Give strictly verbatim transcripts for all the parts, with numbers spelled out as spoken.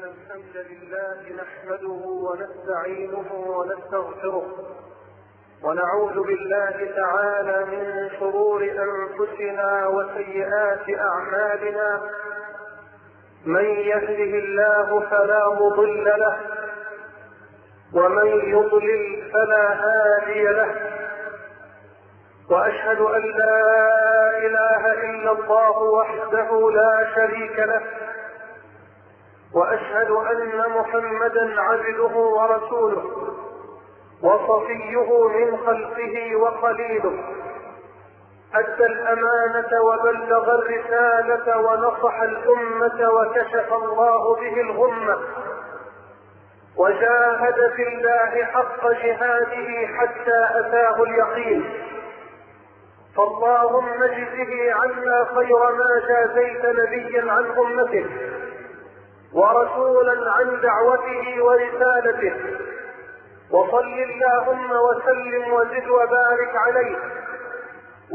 إن الحمد لله نحمده ونستعينه ونستغفره ونعوذ بالله تعالى من شرور أنفسنا وسيئات أعمالنا، من يهده الله فلا مضل له ومن يضلل فلا هادي له، وأشهد أن لا إله إلا الله وحده لا شريك له، وأشهد أن محمدا عبده ورسوله وصفيه من خلقه وخليله، أدى الأمانة وبلغ الرسالة ونصح الأمة وكشف الله به الغمة، وجاهد في الله حق جهاده حتى أتاه اليقين، فاللهم اجزه عنا خير ما جازيت نبيا عن أمته ورسولا عن دعوته ورسالته، وصل اللهم وسلم وزد وبارك عليه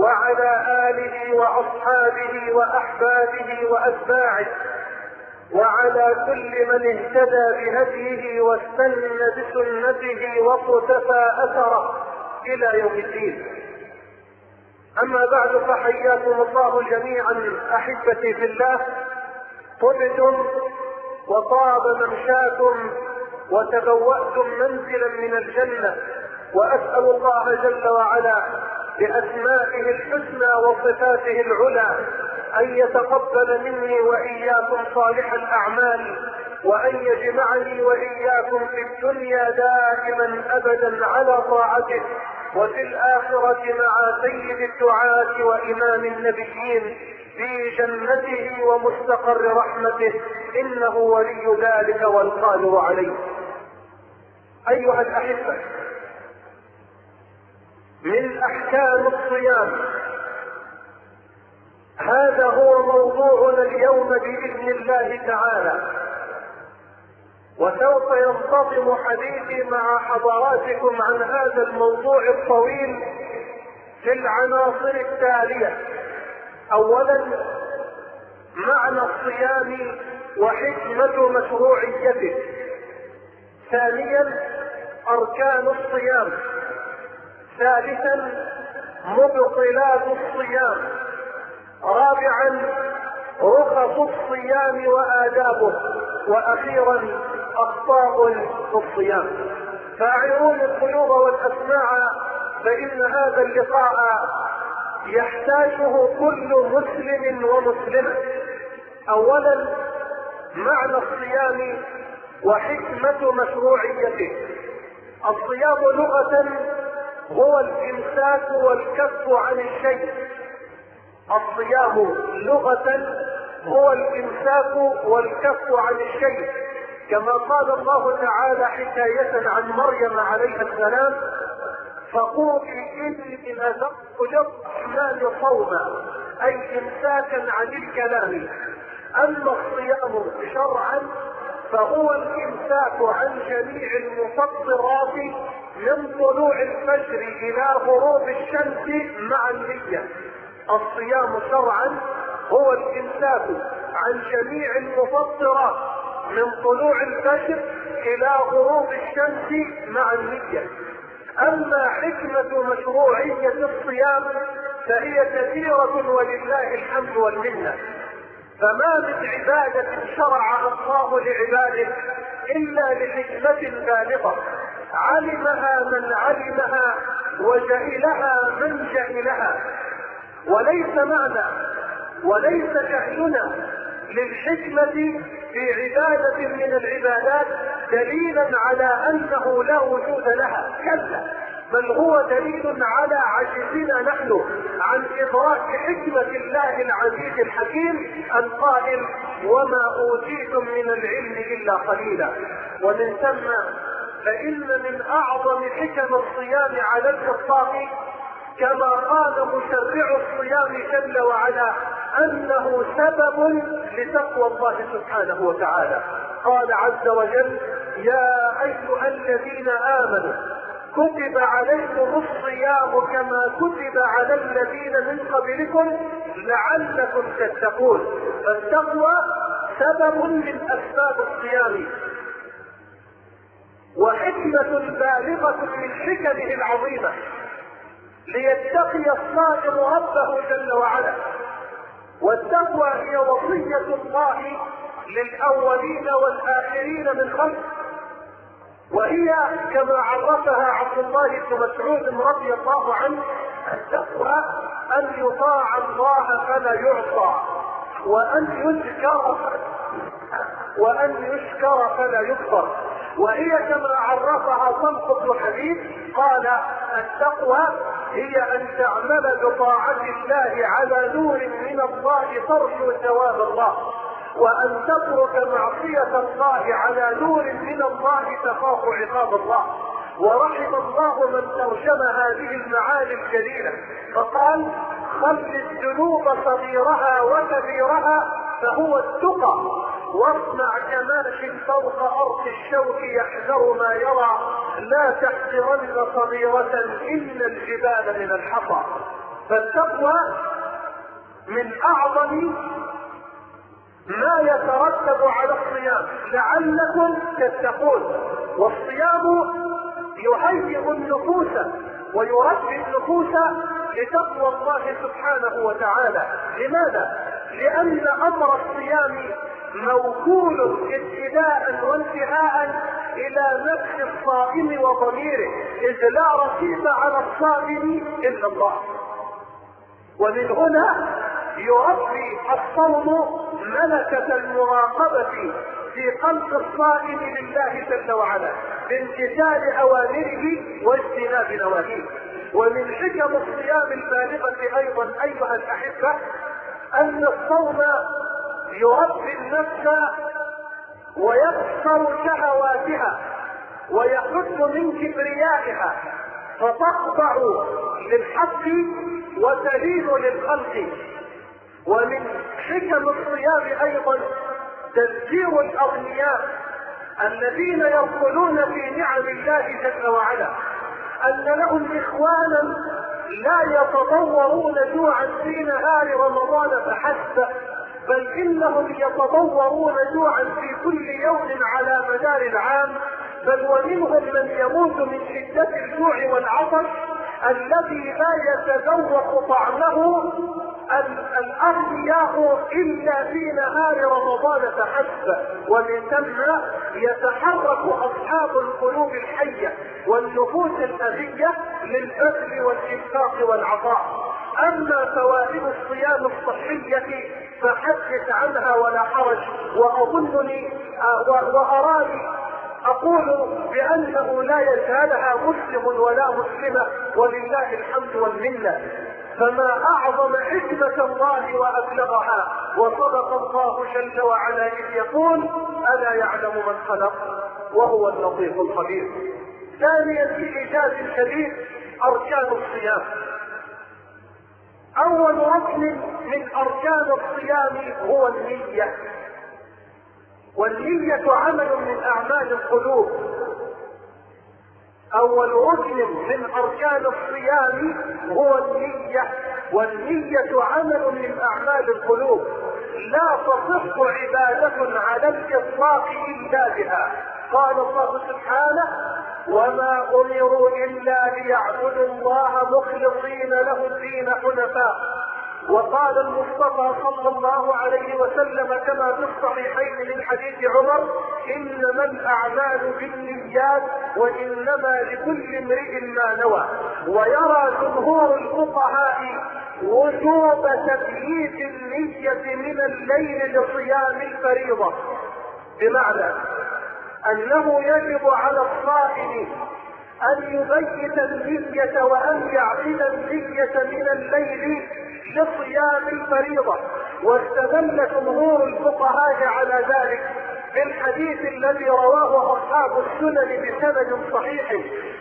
وعلى آله وأصحابه وأحبابه وأتباعه وعلى كل من اهتدى بهديه واستنى بسنته واقتفى أثره إلى يوم الدين. أما بعد، فحياكم الله جميعا أحبتي في الله. طبتم وطاب ممشاكم وتبوأتم منزلا من الجنة، وأسأل الله جل وعلا بأسمائه الحسنى وصفاته العلى أن يتقبل مني وإياكم صالح الأعمال، وأن يجمعني وإياكم في الدنيا دائما أبدا على طاعته، وفي الآخرة مع سيد الدعاة وإمام النبيين في جنته ومستقر رحمته، إنه ولي ذلك والقادر عليه. أيها الأحبة، من أحكام الصيام، هذا هو موضوعنا اليوم بإذن الله تعالى، وسوف ينتظم حديثي مع حضراتكم عن هذا الموضوع الطويل في العناصر التالية. أولا، معنى الصيام وحكمة مشروعيته. ثانيا، أركان الصيام. ثالثا، مبطلات الصيام. رابعا، رخص الصيام وآدابه. وأخيرا، أخطاء في الصيام. فأعينوا القلوب والأسماع، فإن هذا اللقاء يحتاجه كل مسلم ومسلمة. أولا، معنى الصيام وحكمة مشروعيته. الصيام لغة هو الإمساك والكف عن الشيء. الصيام لغة هو الإمساك والكف عن الشيء، كما قال الله تعالى حكاية عن مريم عليها السلام: فقولي إني نذرت للرحمن صوما، أي إمساكا عن الكلام. أما الصيام شرعا فهو الإمساك عن جميع المفطرات من طلوع الفجر إلى غروب الشمس مع النية. الصيام شرعا هو الإمساك عن جميع المفطرات من طلوع الفجر إلى غروب الشمس مع النية. أما حكمة مشروعية الصيام فهي كثيرة ولله الحمد والمنة، فما من عبادة شرعها الله لعباده إلا لحكمة بالغة، علمها من علمها وجهلها من جهلها. وليس معنى وليس جهلنا للحكمة في عبادة من العبادات دليلا على أنه لا وجود لها، كلا، بل هو دليل على عجزنا نحن عن إدراك حكمة الله العزيز الحكيم القائل: وما أوتيتم من العلم إلا قليلا. ومن ثم فإن من أعظم حكم الصيام على الإطلاق، كما قال مشرع الصيام جل وعلا، أنه سبب لتقوى الله سبحانه وتعالى. قال عز وجل: يا أيها الذين آمنوا كتب عليكم الصيام كما كتب على الذين من قبلكم لعلكم تتقون. فالتقوى سبب من أسباب الصيام وحكمة بالغة من حكمه العظيمة ليتقي الصائم ربه جل وعلا. والتقوى هي وصية الله للأولين والآخرين من خلقه، وهي كما عرفها عبد الله بن مسعود رضي الله عنه: التقوى أن يطاع الله فلا يعصى، وأن يذكر وأن يشكر فلا يكفر. وهي كما عرفها طلق بن حبيب قال: التقوى هي أن تعمل بطاعة الله على نور من الله ترجو ثواب الله، وأن تترك معصية الله على نور من الله تخاف عقاب الله. ورحم الله من ترجم هذه المعاني الجليلة فقال: خل الذنوب صغيرها وكبيرها فهو التقى، واصنع كماش فوق أرض الشوك يحذر ما يرى، لا تحقرن صغيرة إن الجبال من الحصى. فالتقوى من أعظم ما يترتب على الصيام، لعلكم تتقون. والصيام يهيئ النفوس ويربي النفوس لتقوى الله سبحانه وتعالى. لماذا؟ لأن أمر الصيام موكول ابتداء وانتهاء إلى نفس الصائم وضميره، إذ لا رقيب على الصائم إلا الله. ومن هنا يربي الصوم ملكة المراقبة في قلب الصائم لله جل وعلا بامتثال أوامره واجتناب نواهيه. ومن حكم الصيام البالغة أيضا أيها الأحبة أن الصوم يربي النفس ويكسر شهواتها ويحد من كبريائها، فتخضع للحق وتهين للخلق. ومن حكم الصيام ايضا تذكير الاغنياء الذين يدخلون في نعم الله جل وعلا ان لهم اخوانا لا يتضورون جوعا في نهار رمضان فحسب، بل انهم يتضورون جوعا في كل يوم على مدار العام، بل ومنهم من يموت من شده الجوع والعطش الذي لا يتذوق طعمه الأغنياء إلا في نهار رمضان فحسب. ومن ثم يتحرك أصحاب القلوب الحية والنفوس الأذية للبذل والإنفاق والعطاء. أما فوائد الصيام الصحية فحدث عنها ولا حرج، وأظنني وأراني أقول بأنه لا يجهلها مسلم ولا مسلمة، ولله الحمد والمنة. فما أعظم حكمة الله وأبلغها. وصدق الله جل وعلا إذ يقول: ألا يعلم من خلق وهو اللطيف الخبير. ثانيا إيجاز الحديث أركان الصيام. أول ركن من أركان الصيام هو النية، والنية عمل من أعمال القلوب. أول ركن من أركان الصيام هو النية، والنية عمل من أعمال القلوب، لا تصح عبادة على الإطلاق إلا بها. قال الله سبحانه: وما أمروا إلا ليعبدوا الله مخلصين له الدين حنفاء. وقال المصطفى صلى الله عليه وسلم كما في الصحيحين من حديث عمر: إنما الأعمال بالنيات وإنما لكل امرئ ما نوى. ويرى جمهور الفقهاء وجوب تبييت النية من الليل لصيام الفريضة، بمعنى أنه يجب على الصائم أن يبيت النية وأن يعقد النية من الليل لصيام الفريضة. واستدل جمهور الفقهاء على ذلك بالحديث الذي رواه أصحاب السنن بسند صحيح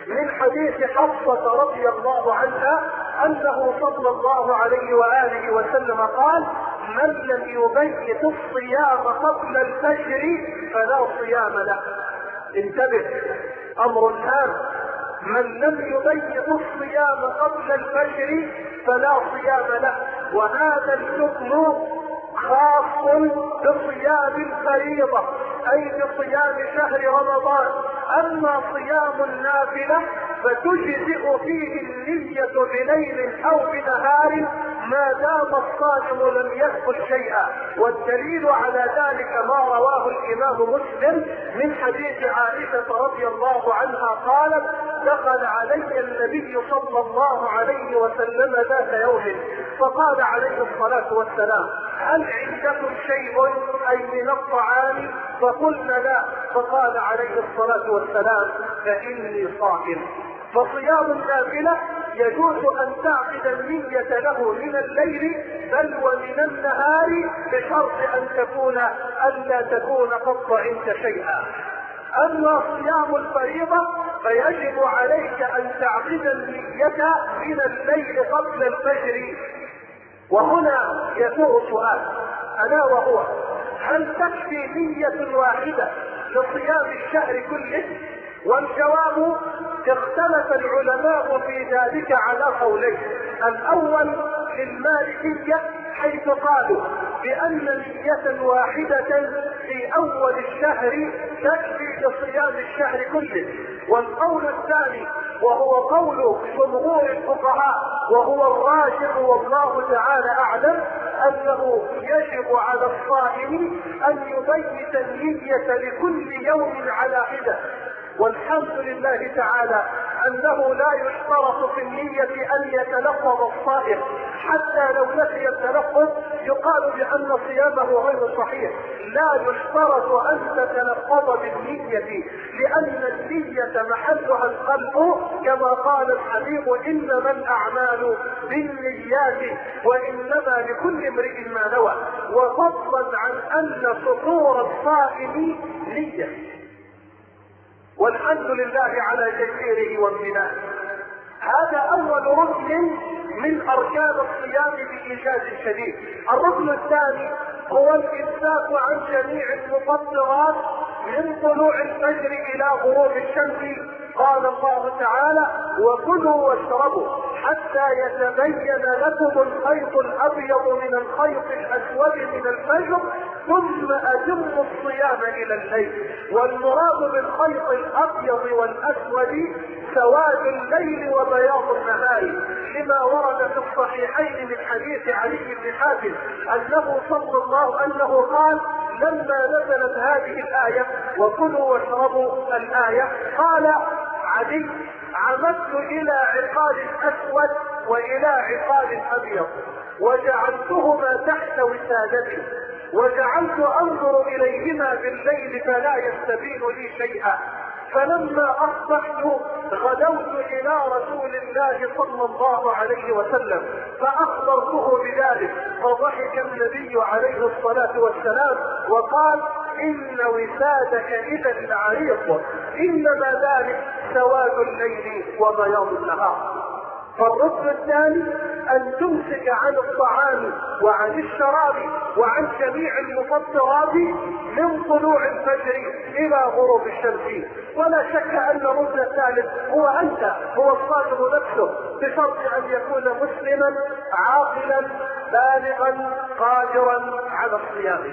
من حديث حفصة رضي الله عنها أنه صلى الله عليه وآله وسلم قال: من لم يبيت الصيام قبل الفجر فلا صيام له. انتبه، أمر هام. من لم يبيت الصيام قبل الفجر فلا صيام له. وهذا الحكم خاص بصيام الفريضة اي بصيام شهر رمضان، اما صيام النافلة فتجزئ فيه النية بليل او بنهار ما دام الصائم لم يأكل شيئا. والدليل على ذلك ما رواه الامام مسلم من حديث عائشة رضي الله عنها قالت: دخل علي النبي صلى الله عليه وسلم ذات يوم فقال عليه الصلاة والسلام: هل عندكم شيء اي من الطعام؟ فقلنا لا، فقال عليه الصلاة والسلام: فإني صائم. فصيام النافلة يجوز ان تعقد النية له من الليل بل ومن النهار بشرط ان تكون الا تكون قد طعمت شيئا. اما صيام الفريضة فيجب عليك ان تعقد النية من الليل قبل الفجر. وهنا يثور سؤال الا وهو: هل تكفي نية واحدة لصيام الشهر كله؟ والجواب: اختلف العلماء في ذلك على قولين. الاول للمالكية حيث قالوا بان نية واحدة في اول الشهر تكفي لصيام الشهر كله، والقول الثاني وهو قول جمهور الفقهاء وهو الراجح والله تعالى اعلم انه يجب على الصائم ان يبيت النية لكل يوم على حدة. والحمد لله تعالى انه لا يشترط في النية ان يتلفظ الصائم، حتى لو نسي التلفظ يقال بان صيامه غير صحيح. لا يشترط ان تتلفظ بالنية لان النية محلها القلب، كما قال الحبيب: انما الاعمال بالنيات وانما لكل امرئ ما نوى. وفضلا عن ان سطور الصائم نية، والحمد لله على تيسيره وامتنانه. هذا اول ركن من اركان الصيام بايجاز شديد. الركن الثاني هو الامساك عن جميع المفطرات من طلوع الفجر الى غروب الشمس. قال الله تعالى: وكلوا واشربوا حتى يتبين لكم الخيط الابيض من الخيط الاسود من الفجر ثم اتموا الصيام الى الليل. والمراد بالخيط الابيض والاسود سواد الليل وبياض النهار، لما ورد في الصحيحين من حديث علي بن حاتم انه صلى الله انه قال لما نزلت هذه الايه: وكلوا واشربوا الايه، قال عدي: عمدت الى عقال الاسود والى عقال الابيض وجعلتهما تحت وسادتي وجعلت انظر اليهما بالليل فلا يستبين لي شيئا، فلما اصبحت غدوت الى رسول الله صلى الله عليه وسلم فاخبرته بذلك، فضحك النبي عليه الصلاة والسلام وقال: ان وسادك اذا العريق، انما ذلك سواد الليل وبياض النهار. فالركن الثاني ان تمسك عن الطعام وعن الشراب وعن جميع المفطرات من طلوع الفجر الى غروب الشمس. ولا شك ان الركن الثالث هو انت، هو الصائم نفسه، بشرط ان يكون مسلما عاقلا بالغا قادرا على الصيام.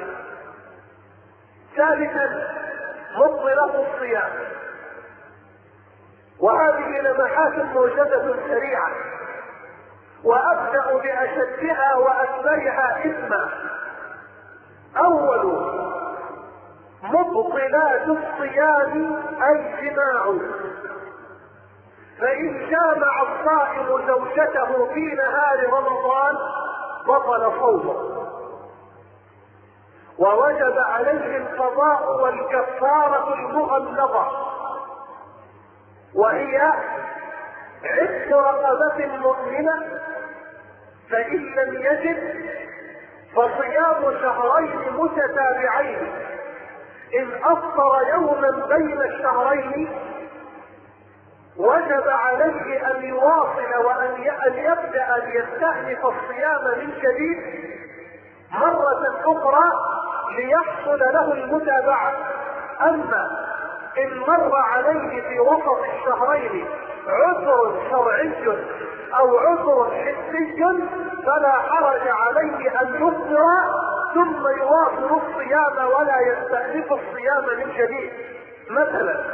ثالثا مطلق الصيام، وهذه لمحات موجزة سريعة، وأبدأ بأشدها وأكبرها إثما. أول مبطلات الصيام الجماع، فإن جامع الصائم زوجته في نهار رمضان بطل صومه، ووجب عليه القضاء والكفارة المغلظة، وهي عتق رقبة مؤمنة، فإن لم يجد فصيام شهرين متتابعين. إن أفطر يوما بين الشهرين وجب عليه أن يواصل وأن يبدأ أن يستأنف الصيام من جديد مرة أخرى ليحصل له المتابعة. أما إن مر عليه في وسط الشهرين عذر شرعي أو عذر حسي فلا حرج عليه أن يفطر ثم يواصل الصيام ولا يستأنف الصيام من جديد. مثلا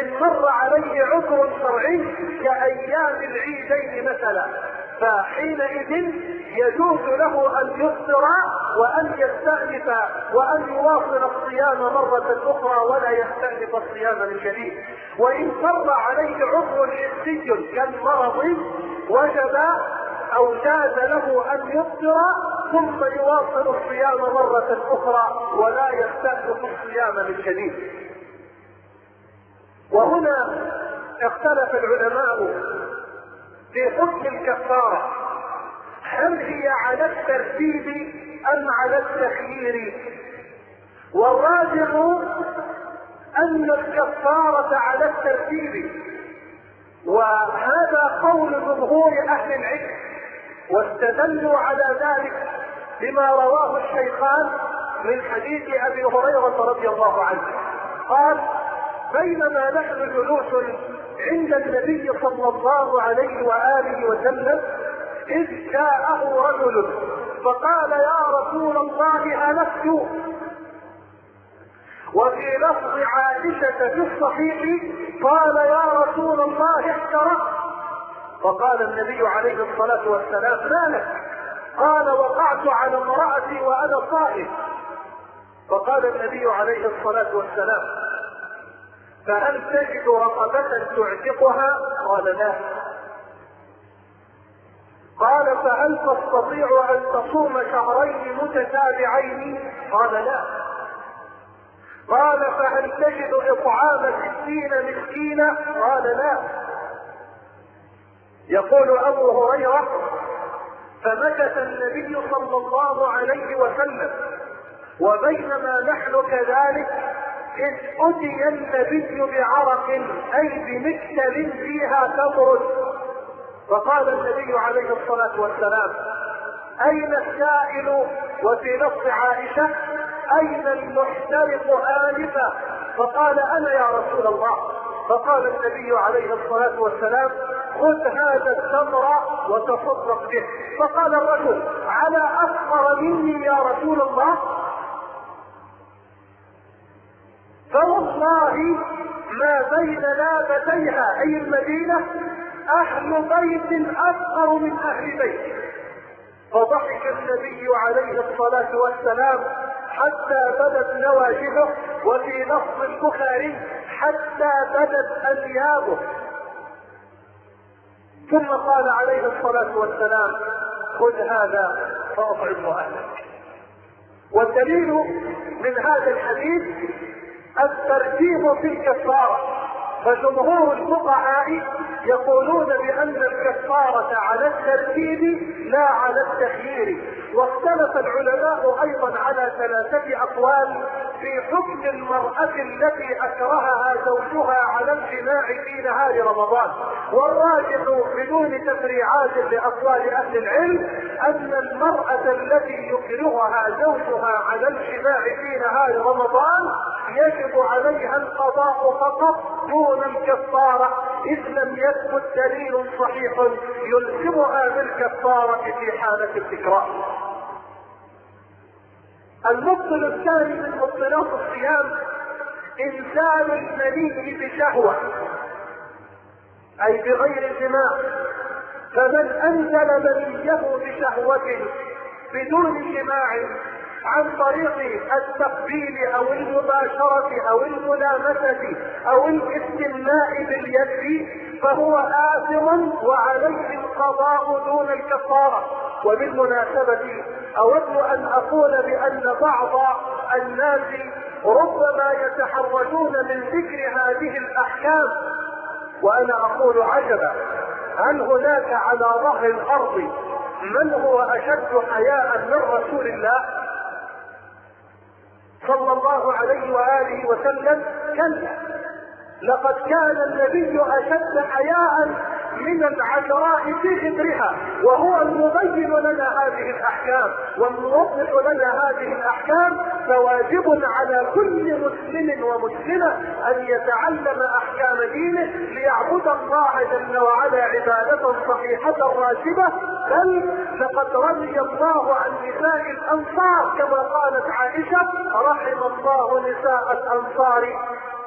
إن مر عليه عذر شرعي كأيام العيدين مثلا، فحينئذ يجوز له أن يفطر وأن يستأنف وأن يواصل الصيام مرة أخرى ولا يستأنف الصيام من جديد. وإن مر عليه عذر حسي كالمرض وجب أو جاز له أن يفطر ثم يواصل الصيام مرة أخرى ولا يستأنف الصيام من جديد. وهنا اختلف العلماء في حكم الكفارة، هل هي على الترتيب أم على التخيير؟ والراجح أن الكفارة على الترتيب، وهذا قول جمهور أهل العلم، واستدلوا على ذلك بما رواه الشيخان من حديث أبي هريرة رضي الله عنه قال: بينما نحن جلوس عند النبي صلى الله عليه وآله وسلم إذ جاءه رجل فقال: يا رسول الله هلكت. وفي لفظ عائشة في الصحيح قال: يا رسول الله احترقت. فقال النبي عليه الصلاة والسلام: ما لك؟ قال: وقعت على امرأتي وأنا صائم. فقال النبي عليه الصلاة والسلام: فهل تجد رقبة تعتقها؟ قال: لا. قال: فهل تستطيع أن تصوم شهرين متتابعين؟ قال: لا. قال: فهل تجد إطعام ستين مسكينا؟ قال: لا. يقول أبو هريرة: فمكث النبي صلى الله عليه وسلم، وبينما نحن كذلك إذ أتي النبي بعرق، أي بمكتل فيها تمر، فقال النبي عليه الصلاة والسلام: أين السائل؟ وفي لفظ عائشة: أين المحترق آنفا؟ فقال: أنا يا رسول الله. فقال النبي عليه الصلاة والسلام: خذ هذا التمر وتصدق به. فقال الرجل: على أفقر مني يا رسول الله؟ فوالله ما بين لابتيها أي المدينة أهل بيت أفقر من أهل بيت. فضحك النبي عليه الصلاة والسلام حتى بدت نواجذه، وفي لفظ البخاري: حتى بدت أثيابه. ثم قال عليه الصلاة والسلام: خذ هذا فأطعم أهلك. والدليل من هذا الحديث الترتيب في الكفارة، فجمهور الفقهاء يقولون بأن الكفارة على الترتيب لا على التخيير. واختلف العلماء أيضا على ثلاثة أقوال في حكم المرأة التي أكرهها زوجها على الجماع في نهار رمضان، والراجح بدون تفريعات لأقوال أهل العلم أن المرأة التي يكرهها زوجها على الجماع في نهار رمضان يجب عليها القضاء فقط دون الكفارة، إذ لم يثبت دليل صحيح يلزمها بالكفارة في حالة التكرار. المبطل الثاني من مبطلات الصيام إنزال المني بشهوة، أي بغير الجماع. فمن أنزل منيه بشهوة بدون جماع عن طريق التقبيل أو المباشرة أو الملامسة أو الاستمناء باليد فهو آثم وعليه القضاء دون الكفارة. وبالمناسبة أود أن أقول بأن بعض الناس ربما يتحرجون من ذكر هذه الأحكام، وأنا أقول عجبا، هل هناك على ظهر الأرض من هو أشد حياء من رسول الله صلى الله عليه وآله وسلم؟ كلا، لقد كان النبي أشد حياء من العذراء في غدرها، وهو المبين لنا هذه الأحكام والموضح لنا هذه الأحكام، فواجب على كل مسلم ومسلما ان يتعلم احكام دينه ليعبد الله جل وعلا عباده صحيحه راشده. بل لقد رضي الله عن نساء الانصار كما قالت عائشه: رحم الله نساء الانصار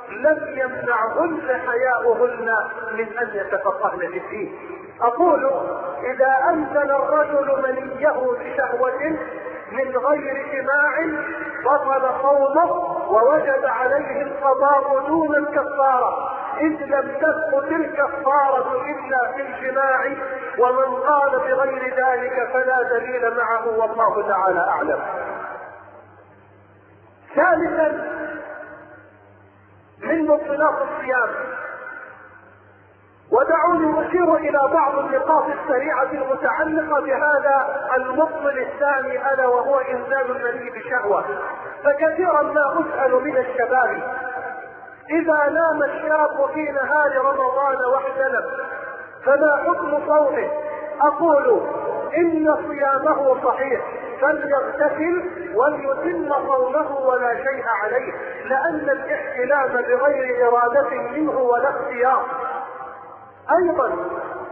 لم يمنعهن حياؤهن من ان يتفقهن في الدين. اقول اذا امكن الرجل منيه بشهوه من غير جماع بطل صومه ووجد عليه القضاء دون الكفاره، اذ لم تسقط الكفاره الا في الجماع، ومن قال بغير ذلك فلا دليل معه، والله تعالى اعلم. ثالثا من مبطلات الصيام، ودعوني أشير إلى بعض النقاط السريعة المتعلقة بهذا المبطل الثاني، ألا وهو إنزال المني بشهوة. فكثيرا ما أسأل من الشباب: إذا نام الشاب في نهار رمضان واحتلم فما حكم صومه؟ أقول إن صيامه صحيح، فليغتسل وليتم صومه ولا شيء عليه، لأن الاحتلام بغير إرادة منه ولا اختيار. أيضا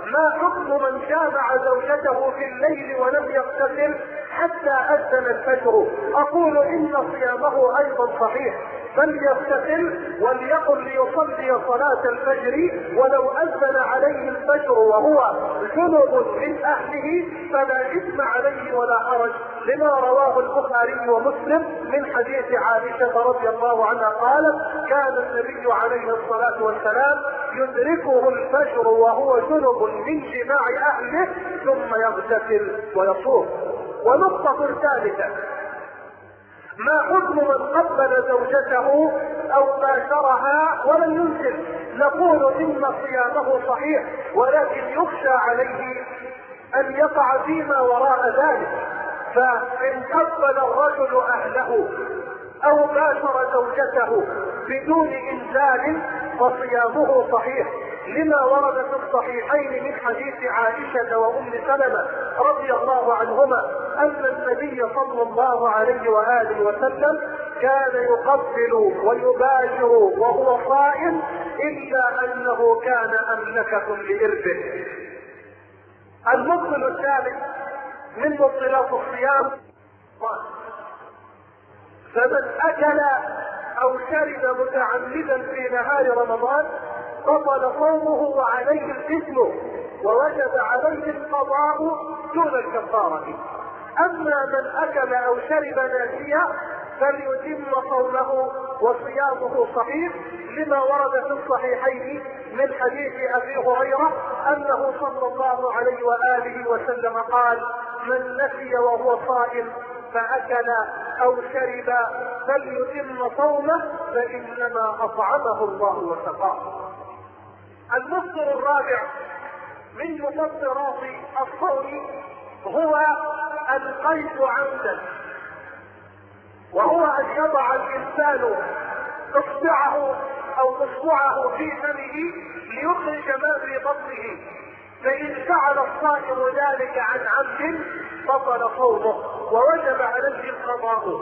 ما حكم من جامع زوجته في الليل ولم يغتسل حتى أذن الفجر؟ أقول إن صيامه أيضا صحيح، فليغتسل وليقل ليصلي صلاة الفجر، ولو أذن عليه الفجر وهو جنب من أهله فلا إثم عليه ولا حرج، لما رواه البخاري ومسلم من حديث عائشة رضي الله عنها قالت: كان النبي عليه الصلاة والسلام يدركه الفجر وهو جنب من جماع أهله ثم يغتسل ويصوم. ونقطة ثالثة: ما حكم من قبل زوجته او باشرها ولم ينزل؟ نقول ان صيامه صحيح، ولكن يخشى عليه ان يقع فيما وراء ذلك. فان قبل الرجل اهله او باشر زوجته بدون انزال فصيامه صحيح، لما ورد في الصحيحين من حديث عائشة وأم سلمة رضي الله عنهما أن النبي صلى الله عليه وآله وسلم كان يقبل ويباشر وهو صائم، إلا أنه كان أملكة لإربه. المبطل الثالث من مبطلات الصيام: فمن أكل أو شرب متعمدا في نهار رمضان بطل صومه وعليه الإثم، ووجب عليه القضاء دون الكفارة. أما من أكل أو شرب ناسيا فليتم صومه وصيامه صحيح، لما ورد في الصحيحين من حديث أبي هريرة أنه صلى الله عليه وآله وسلم قال: من نسي وهو صائم فأكل أو شرب فليتم صومه، فإنما أطعمه الله وسقاه. المصدر الرابع من مصدرات الصوم هو القيد عمدا، وهو ان يضع الانسان اصبعه او اصبعه في فمه ليخرج ما في بطنه، فان فعل الصائم ذلك عن عمد بطل صومه ووجب عليه القضاء.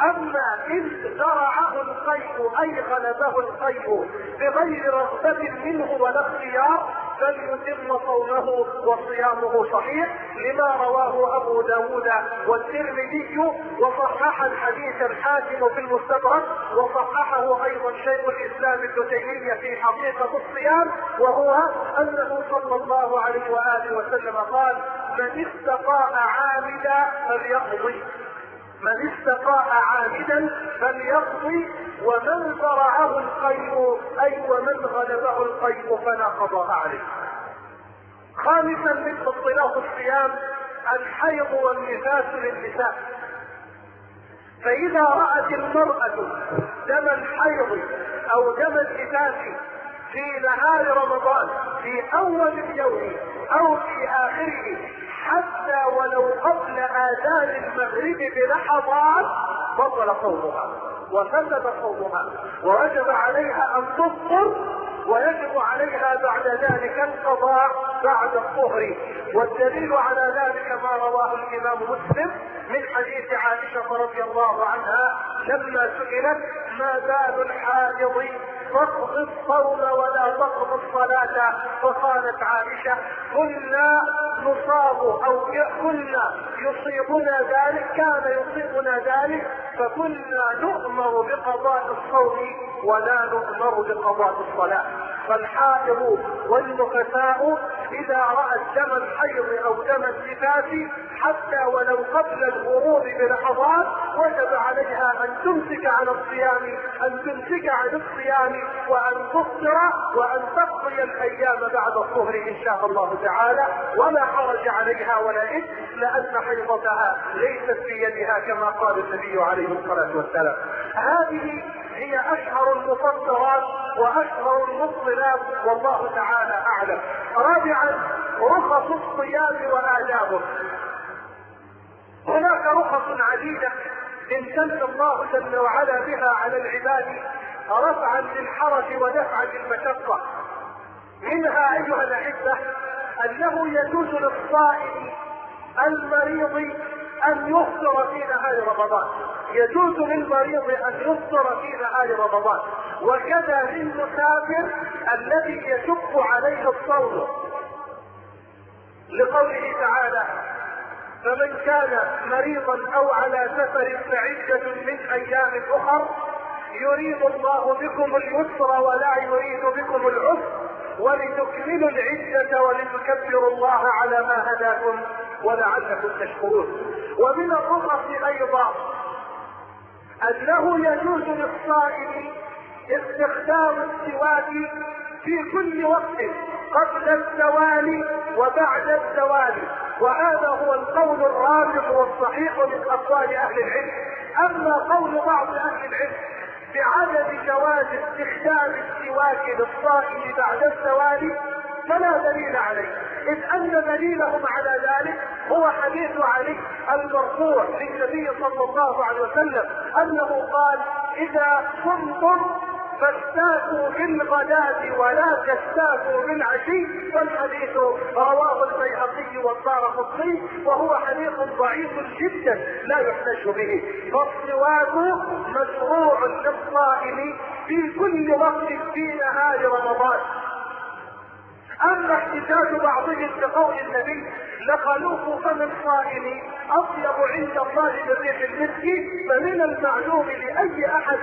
اما ان زرعه القيء اي غلبه القيء بغير رغبه منه ولا اختيار فليتم صومه وصيامه صحيح، لما رواه ابو داود والترمذي، وصحح الحديث الحاكم في المستدرك، وصححه ايضا شيخ الاسلام ابن تيميه في حقيقه الصيام، وهو انه صلى الله عليه واله وسلم قال: من استطاع عامدا فليقضي من استطاع عامدا فليقضي، ومن زرعه القيء اي ومن غلبه القيء فلا قضاء عليه. خامسا من مبطلات الصيام: الحيض والنفاس للنساء. فاذا رأت المرأة دم الحيض او دم النفاس في نهار رمضان في اول اليوم او في اخره حتى ولو قبل اذان المغرب بلحظات بطل صومها وفسد صومها، ووجب عليها ان تفطر، ويجب عليها بعد ذلك القضاء بعد الظهر. والدليل على ذلك ما رواه الامام مسلم من حديث عائشه رضي الله عنها لما سئلت: ما بال تقضي تقضي الصوم ولا تقضي الصلاة. وقالت عائشة: كنا نصاب أو كنا يصيبنا ذلك كان يصيبنا ذلك فكنا نؤمر بقضاء الصوم ولا نؤمر بقضاء الصلاة. فالحائض والنقفاء إذا رأت دم الحيض أو دم النفاس حتى ولو قبل الغروب بلحظات وجب عليها أن تمسك عن الصيام أن تمسك عن الصيام وأن تفطر وأن تقضي الأيام بعد الظهر إن شاء الله تعالى، ولا حرج عليها ولا إثم لأن حيضتها ليست في يدها كما قال النبي عليه الصلاة والسلام. هذه هي أشهر المفطرات وأشهر المفطرات والله تعالى أعلم. رابعا: رخص الصيام وآدابه. هناك رخص عديدة امتن الله جل وعلا بها على العباد رفعا للحرج ودفعا للمشقة. منها أيها الأحبة أنه يجوز للصائم المريض أن يفطر في نهار رمضان، يجوز للمريض أن يفطر في نهار رمضان، وكذا للمسافر الذي يشق عليه الصوم لقوله تعالى: فمن كان مريضا أو على سفر فعدة من أيام أخر يريد الله بكم اليسر ولا يريد بكم العسر ولتكملوا العدة ولتكبروا الله على ما هداكم ولعلكم تشكرون. ومن الرخص أيضا أنه يجوز للصائم استخدام السواك في كل وقت قبل الزوال وبعد الزوال، وهذا هو القول الراجح والصحيح من أقوال أهل العلم. أما قول بعض أهل العلم بعدم جواز استخدام السواك للصائم بعد الزوال فلا دليل عليه، إذ أن دليلهم على ذلك هو حديث علي المرفوع للنبي صلى الله عليه وسلم أنه قال: إذا صمتم فاستاكوا بالغداة ولا تستاكوا بالعشي. فالحديث رواه البيهقي والدارقطني وهو حديث ضعيف جدا لا يحتج به. فالسواك مشروع للصائم في كل وقت في نهار رمضان. أما احتجاج بعضهم بقول النبي: لخلوق فم الصائم أطيب عند الله من ريح المسك، فمن المعلوم لأي أحد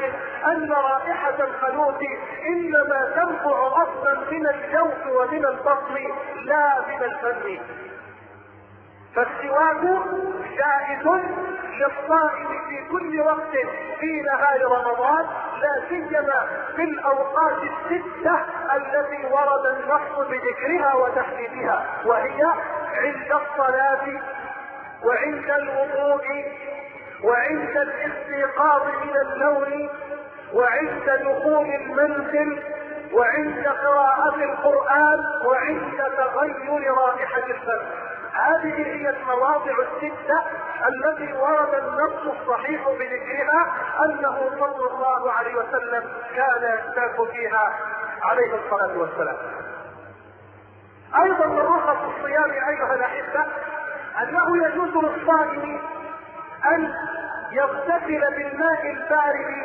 أن رائحة الخلوق إنما تنفع أصلا من الجوف ومن البطن لا من الفم. فالسواك جائز للصائم في كل وقت في نهار رمضان، لا سيما في الاوقات السته التي ورد النص بذكرها وتحديدها، وهي عند الصلاه وعند الوضوء وعند الاستيقاظ من النوم وعند دخول المنزل وعند قراءه القران وعند تغير رائحه الفم. هذه هي المواضع الستة التي ورد النص الصحيح بذكرها أنه صلى الله عليه وسلم كان يستاك فيها عليه الصلاة والسلام. أيضا من رخص الصيام أيها الأحبة أنه يجوز للصائم أن يغتسل بالماء البارد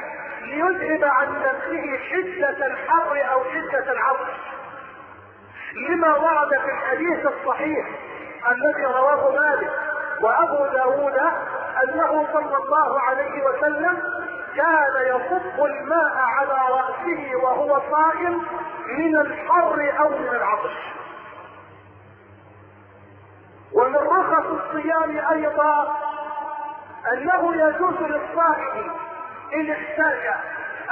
ليذهب عن نفسه شدة الحر أو شدة العطش، لما ورد في الحديث الصحيح الذي رواه مالك وأبو داود أنه صلى الله عليه وسلم كان يصب الماء على رأسه وهو صائم من الحر أو من العطش. ومن رخص الصيام أيضا أنه يجوز للصائم إن احتاج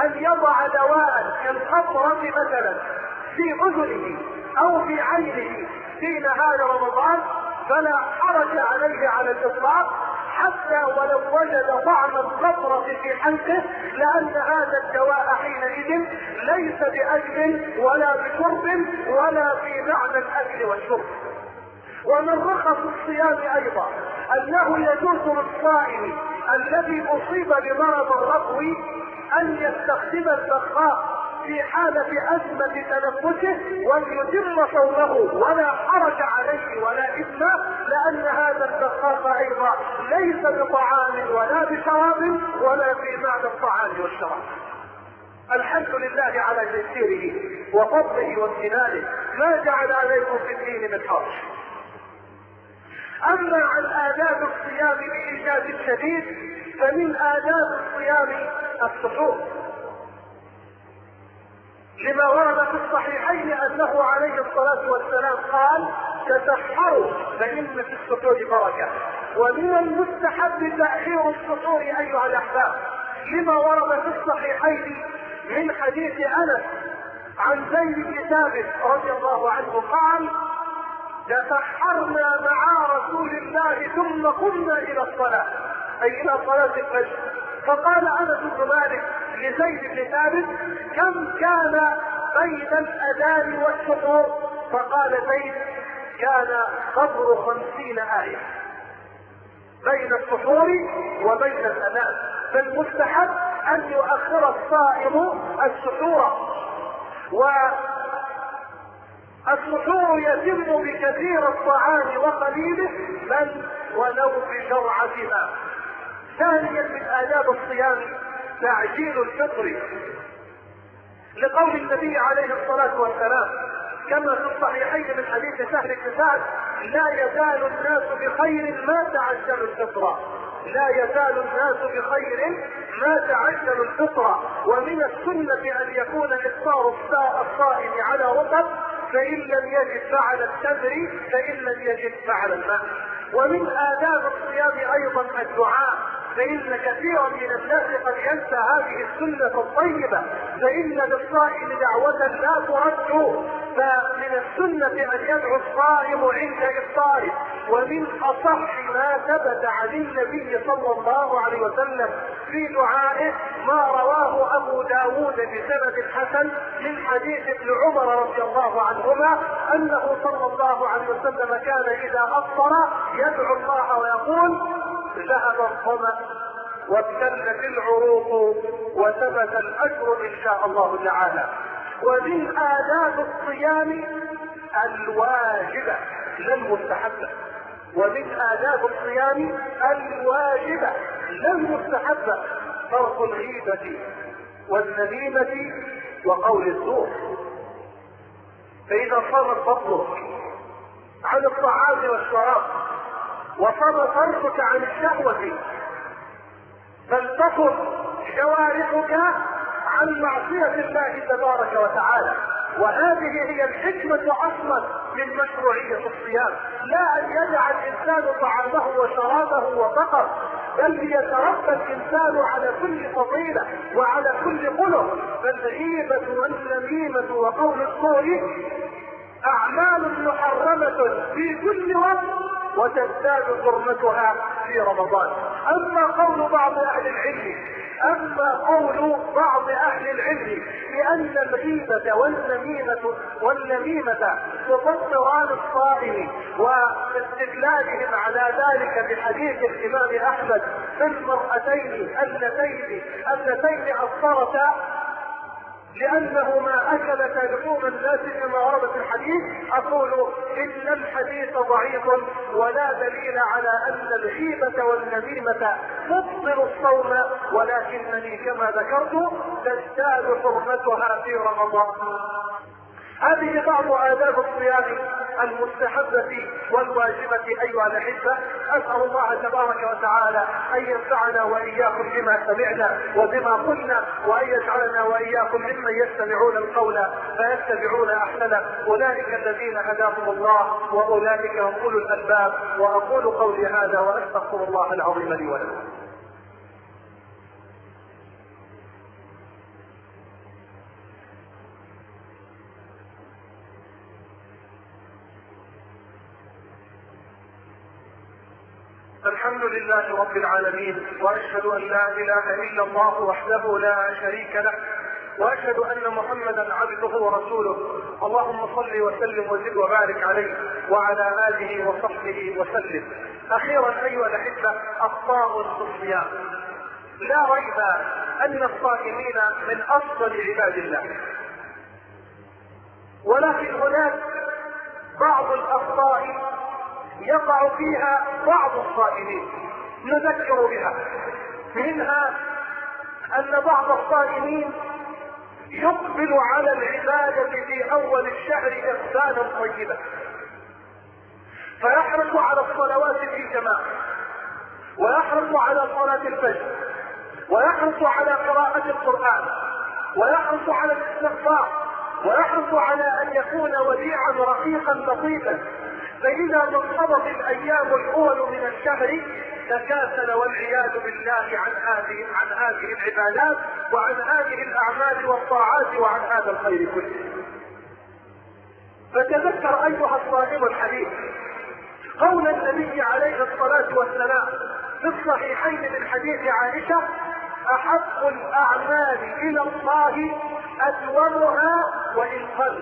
أن يضع دواء كالقطرة مثلا في أذنه أو في عينه في نهار رمضان فلا حرج عليه على الإطلاق حتى ولو وجد طعم القطرة في حنقه، لأن هذا الدواء حينئذ ليس بأكل ولا بشرب ولا في معنى الأكل والشرب. ومن رخص الصيام أيضا أنه يجوز للصائم الذي أصيب بمرض الربو أن يستخدم البخاخ في حالة أزمة تنفسه وليتم صومه ولا حرج عليه ولا إثم، لأن هذا الدخاخ أيضا ليس بطعام ولا بشراب ولا في معنى الطعام والشراب. الحمد لله على تيسيره وفضله وامتنانه، ما جعل عليكم في الدين من حرج. اما عن آداب الصيام بإيجاز الشديد فمن آداب الصيام السحور، لما ورد في الصحيحين انه عليه الصلاة والسلام قال: تسحروا فإن في السحور بركة. ومن المستحب تأخير السحور ايها الاحباب، لما ورد في الصحيحين من حديث انس عن زيد بن ثابت رضي الله عنه قال: تسحرنا مع رسول الله ثم قمنا الى الصلاة، اي الى صلاة الفجر. فقال انس بن مالك لزيد بن ثابت: كم كان بين الاذان والسحور؟ فقال زيد: كان قدر خمسين آية بين السحور وبين الاذان. فالمستحب ان يؤخر الصائم السحور، و السحور يتم بكثير الطعام وقليله، بل ولو بجرعة ماء. ثانيا من آداب الصيام تعجيل الفطر، لقول النبي عليه الصلاة والسلام كما في الصحيحين من حديث سهل بن سعد: لا يزال الناس بخير ما تعجلوا الفطر، لا يزال الناس بخير ما تعجل الفطرة. ومن السنة ان يكون افطار الصائم على رطب، فان لم يجد فعل التمر، فان لم يجد فعل الماء. ومن آداب الصيام ايضا الدعاء، فان كثيرا من الناس قد ينسى هذه السنة الطيبة، فان للصائم دعوة لا ترد، فمن السنة ان يدعو الصائم عند افطاره. ومن اصح ما ثبت عن النبي صلى الله عليه وسلم في دعائه ما رواه ابو داود بسند حسن من حديث ابن عمر رضي الله عنهما انه صلى الله عليه وسلم كان اذا افطر يدعو الله ويقول: ذهب الظمأ وابتلت العروق وثبت الاجر ان شاء الله تعالى. ومن آداب الصيام الواجبة لا المستحبة، ومن آداب الصيام الواجبة لا المستحبة ترك الغيبة والنميمة وقول الزور. فإذا صام فضلك عن الطعام والشراب وصام طرفك عن الشهوة، فلتكن جوارحك عن معصية الله تبارك وتعالى. وهذه هي الحكمة اصلا من مشروعية الصيام، لا ان يدع الانسان طعامه وشرابه وفقط، بل ليتربى الانسان على كل فضيلة وعلى كل خلق. فالغيبة والنميمة وقول الزور اعمال محرمة في كل وقت، وتزداد حرمتها في رمضان. اما قول بعض اهل العلم اما قول بعض اهل العلم لان الغيبة والنميمة والنميمة تفطران الصائم، واستدلالهم على ذلك بحديث الامام احمد: في المرأتين اللتين اللتين افطرتا لانهما اكلتا لحوم الناس كما ورد في الحديث. اقول ان الحديث ضعيف ولا دليل على ان الغيبة والنميمة تبطل الصوم، ولكنني كما ذكرت تزداد حرمتها في رمضان. هذه بعض آداب الصيام المستحبة والواجبة أيها الأحبة. أسأل الله تبارك وتعالى أن ينفعنا وإياكم بما سمعنا وبما قلنا، وأن يجعلنا وإياكم ممن يستمعون القول فيتبعون أحسنه، أولئك الذين هداهم الله وأولئك هم أولو الألباب. وأقول قولي هذا وأستغفر الله العظيم لي ولكم. الحمد لله رب العالمين، واشهد ان لا اله الا الله وحده لا شريك له، واشهد ان محمدا عبده ورسوله. اللهم صل وسلم وزد وبارك عليه وعلى اله وصحبه وسلم. اخيرا ايها الاحبه، اخطاء الصيام. لا ريب ان الصائمين من افضل عباد الله، ولكن هناك بعض الاخطاء يقع فيها بعض الصائمين نذكر بها. منها ان بعض الصائمين يقبل على العبادة في اول الشهر اقبالا طيبا، فيحرص على الصلوات في جماعة، ويحرص على صلاة الفجر، ويحرص على قراءة القرآن، ويحرص على الاستغفار، ويحرص على ان يكون وديعا رقيقا لطيفا. فاذا انقضت الايام الاول من الشهر تكاسل والعياذ بالله عن هذه عن هذه العبادات وعن هذه الاعمال والطاعات وعن هذا الخير كله. فتذكر ايها الصائم الحبيب قول النبي عليه الصلاة والسلام في الصحيحين من حديث عائشة: احب الاعمال الى الله ادومها وان قل.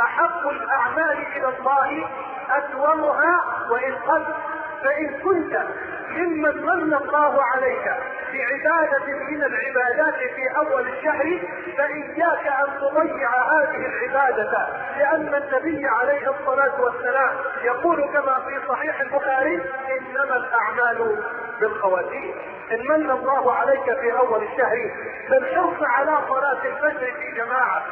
احب الاعمال الى الله ادومها وان قل. فان كنت ممن من الله عليك بعبادة من العبادات في اول الشهر فإياك ان تضيع هذه العبادة، لان النبي عليه الصلاة والسلام يقول كما في صحيح البخاري: انما الاعمال بالخواتيم. ان من الله عليك في اول الشهر فالحرص على صلاة الفجر في جماعة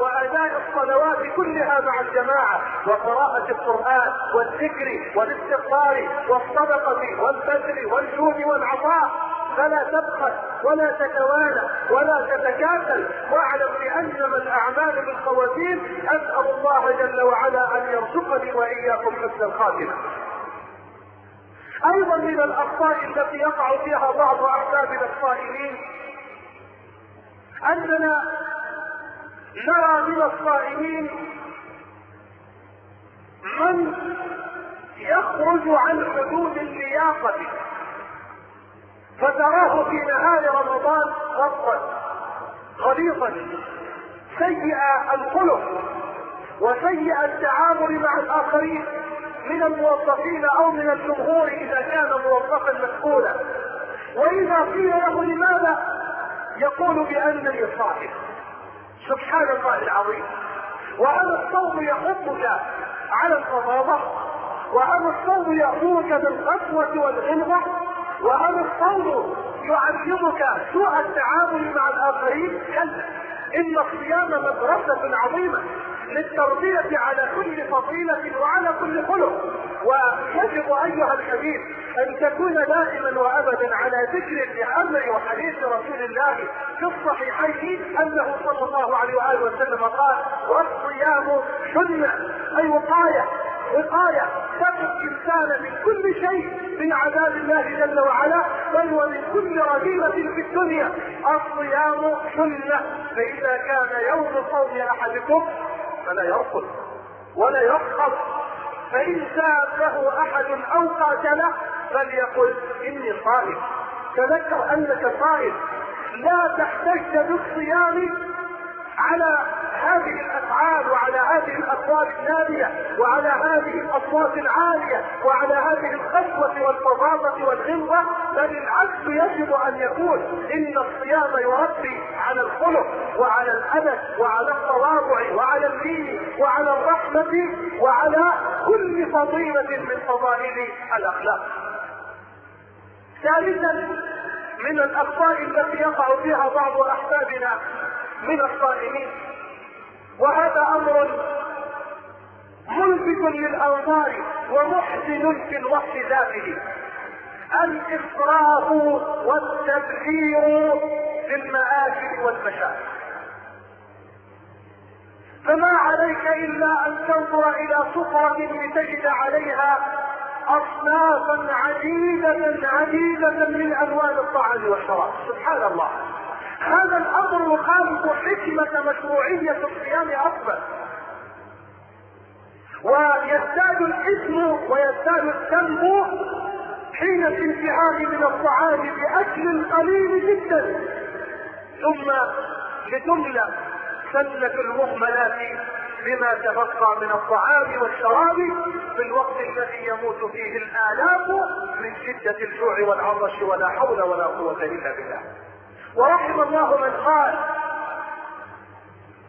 وأداء الصلوات كلها مع الجماعة وقراءة القرآن والذكر والاستغفار والصدقة والبذل والجود والعطاء. فلا تبخل ولا تتوانى ولا تتكاسل، واعلم بأنما الأعمال بالخواتيم. أسأل الله جل وعلا أن يرزقني وإياكم حسن الخاتمة. أيضا من الأخطاء التي يقع فيها بعض أحبابنا الصائمين أننا نرى من الصائمين من يخرج عن حدود اللياقة، فتراه في نهار رمضان غضبا غليظا سيء الخلق وسيء التعامل مع الآخرين من الموظفين أو من الجمهور إذا كان موظفا مسؤولا. وإذا قيل له لماذا يقول بأنني صائم. سبحان الله العظيم. وأما الصوم يحضك على الفضاضة، وأما الصوم يأمرك بالقسوة والغلظة، وأما الصوم يعلمك سوء التعامل مع الآخرين. كلا، إن الصيام مدرسة عظيمة للتربية على كل فضيلة وعلى كل خلق. ويجب أيها الحبيب أن تكون دائما وأبدا على ذكر لأمر وحديث رسول الله في الصحيحين أنه صلى الله عليه وآله وسلم قال: والصيام سنة، أي وقاية وقاية تقي الإنسان من كل شيء، من عذاب الله جل وعلا بل ومن كل رذيلة في الدنيا. الصيام سنة، فإذا كان يوم صوم أحدكم فلا يرفض ولا يرفض، فإن سابه أحد أو قاتله فليقل: إني صائم. تذكر أنك صائم، لا تحتج بالصيام على هذه الأفعال وعلى هذه الأصوات النابية وعلى هذه الأصوات العالية وعلى هذه الخطوة والفظاظة والغلظة، بل العكس يجب أن يكون. إن الصيام يربي على الخلق وعلى الأدب وعلى التواضع وعلى الدين وعلى الرحمة وعلى كل فضيلة من فضائل الأخلاق. ثالثا من الأخطاء التي يقع فيها بعض أحبابنا من الصائمين، وهذا امر ملفت للانظار ومحزن في الوقت ذاته، الاسراف والتبذير في المآكل والمشارب. فما عليك الا ان تنظر الى سفرة لتجد عليها اصنافا عديدة عديدة من انواع الطعام والشراب. سبحان الله، هذا الامر يخالف حكمة مشروعية الصيام اصلا، ويزداد الاثم ويزداد الذنب حين الانتهاء من الطعام باكل قليل جدا. ثم لتملأ سنة المهملات بما تبقى من الطعام والشراب في الوقت الذي يموت فيه الآلاف من شدة الجوع والعطش. ولا حول ولا قوة الا بالله. ورحم الله من قال: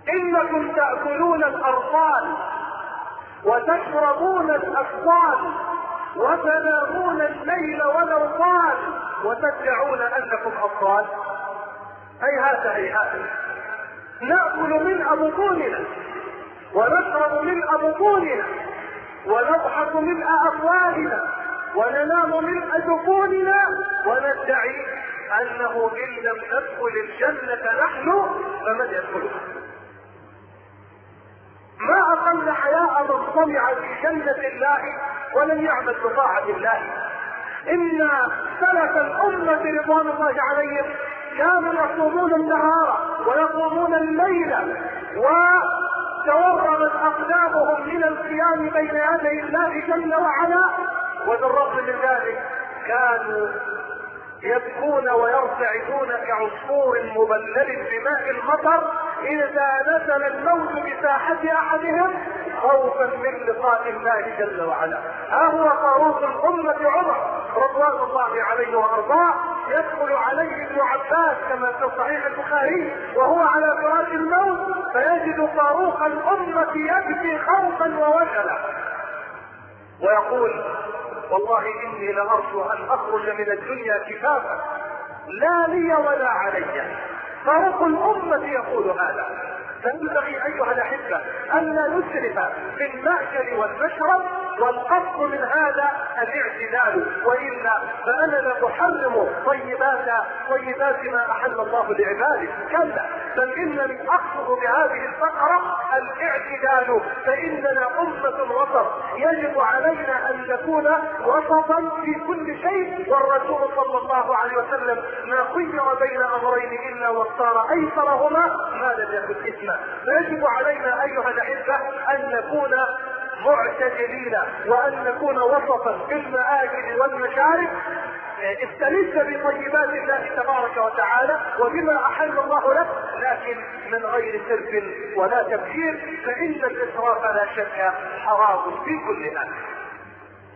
إنكم تأكلون الأرطال وتشربون الأفضال وتنامون الليل والأوطال وتدعون أنكم أبطال. أي هات أي هات نأكل من أبطوننا ونشرب من أبطوننا ونضحك من أفواهنا وننام من أجفوننا وندعي أنه إن لم ندخل الجنة نحن فمن يدخلها. ما أقل حياء من طمع في جنة الله ولم يعمل بطاعة الله. إن سلف الأمة رضوان الله عليهم كانوا يصومون النهار ويقومون الليل وتورمت أقدامهم من القيام بين يدي الله جل وعلا، وبالرغم من ذلك كانوا يبكون ويرتعدون كعصفور مبلل بماء المطر إذا نزل الموت بساحة أحدهم خوفا من لقاء الله جل وعلا. ها هو فاروق الأمة عمر رضوان الله عليه وأرضاه يدخل عليه ابن عباس كما في صحيح البخاري وهو على فراش الموت فيجد فاروق الأمة يبكي خوفا ووجلا ويقول: والله إني لأرجو أن أخرج من الدنيا كفافا لا لي ولا علي. فاروق الأمة يقول هذا. فينبغي أيها الأحبة أن نسرف في المأكل والمشرب، والقصد من هذا الاعتدال، وإلا فأننا نحرم طيبات طيبات ما أحل الله لعباده. كلا، بل إنني أقصد بهذه الفقرة الاعتدال، فإننا أمة وسط، يجب علينا أن نكون وسطا في كل شيء. والرسول صلى الله عليه وسلم ما خير بين أمرين إلا واختار أيسرهما ما لم يكن إثما. فيجب علينا أيها الأحبة أن نكون معتدلين وأن نكون وسطا في المآكل والمشارب، استلذ بطيبات الله تبارك وتعالى وبما أحل الله لك، لكن من غير سرف ولا تبذير، فإن الإسراف لا شك حرام في كل آن.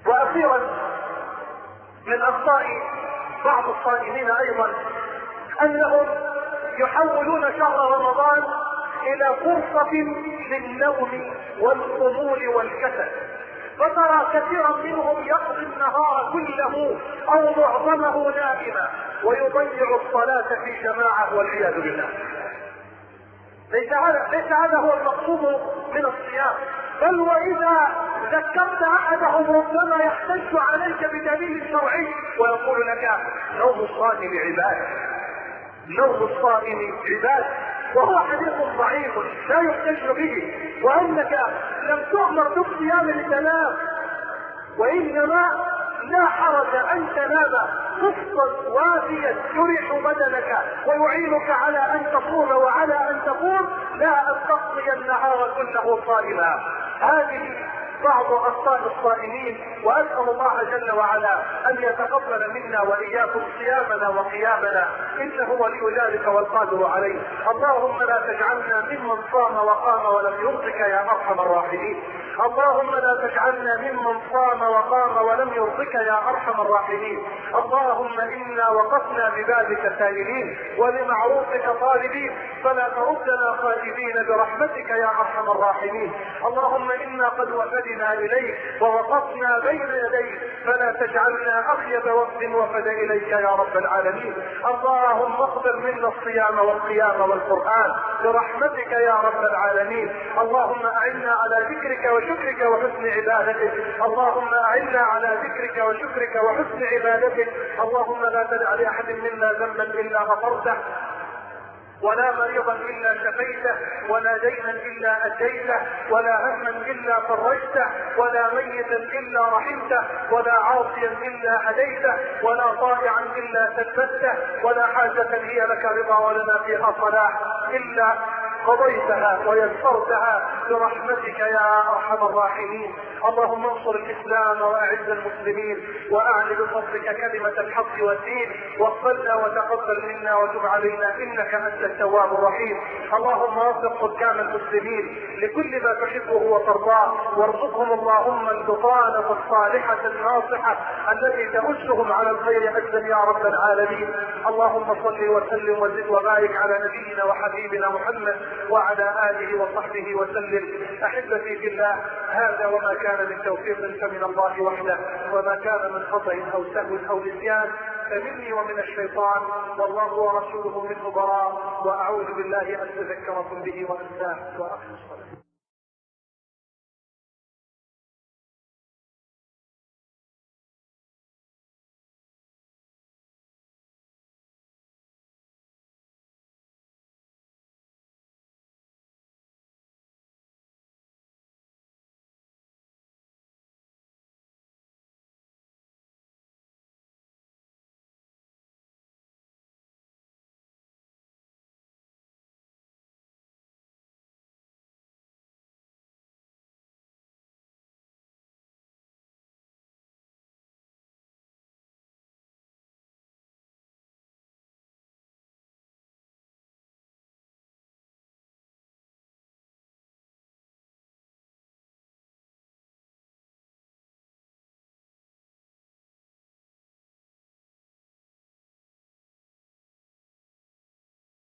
وأخيرا من أخطاء بعض الصائمين أيضا أنهم يحولون شهر رمضان إلى فرصة للنوم والخمول والكسل، فترى كثيرا منهم يقضي النهار كله أو معظمه نائما ويضيع الصلاة في جماعة والعياذ بالله. ليس هذا هو المقصود من الصيام، بل وإذا ذكرت أحدهم ربما يحتج عليك بدليل شرعي ويقول لك: نوم الصائم عبادة، نوم الصائم عبادة، وهو حديث ضعيف لا يحتج به، وانك لم تؤمر بالصيام لتنام، وانما لا حرج ان تنام قسطا وافيا يريح بدنك ويعينك على ان تصوم وعلى ان تقوم، لا ان تقضي النهار كله صائما. هذه بعض أخطاء الصائمين، وأسأل الله جل وعلا أن يتقبل منا وإياكم صيامنا وقيامنا، إنه ولي ذلك والقادر عليه. اللهم لا تجعلنا ممن صام وقام ولم يرضك يا أرحم الراحمين. اللهم لا تجعلنا ممن صام وقام ولم يرضك يا أرحم الراحمين. اللهم إنا وقفنا ببابك سائلين ولمعروفك طالبين، فلا تردنا خائبين برحمتك يا أرحم الراحمين. اللهم إنا قد وفدنا إليك ووقفنا بين يديك، فلا تجعلنا أخيب وقت وفد إليك يا رب العالمين. اللهم اقبل منا الصيام والقيام والقرآن برحمتك يا رب العالمين. اللهم أعنا على ذكرك وشكرك وحسن عبادتك. اللهم أعنا على ذكرك وشكرك وحسن عبادتك. اللهم لا تدع لأحد منا ذنبا إلا غفرته، ولا مريضا إلا شفيته، ولا دينا إلا أديته، ولا هما إلا فرجته، ولا ميتا إلا رحمته، ولا عاصيا إلا هديته، ولا طائعا إلا ثبته، ولا حاجة هي لك رضا ولنا فيها صلاح إلا قضيتها ويسرتها برحمتك يا أرحم الراحمين. اللهم انصر الإسلام وأعز المسلمين، وأعلي بفضلك كلمة الحق والدين، واقبلنا وتقبل منا وتب علينا إنك أنت التواب الرحيم. اللهم وفق حكام المسلمين لكل ما تحبه وترضاه، وارزقهم اللهم البطانة الصالحة الناصحة التي تؤجهم على الخير أجلا يا رب العالمين. اللهم صل وسلم وزد وبارك على نبينا وحبيبنا حبيبنا محمد وعلى آله وصحبه وسلم. أحبتي في الله، هذا وما كان من توفيق فمن الله وحده، وما كان من خطأ أو سهو أو نسيان فمني ومن الشيطان، والله ورسوله منه براء، وأعوذ بالله أن تذكركم به وأنساه وأخلص.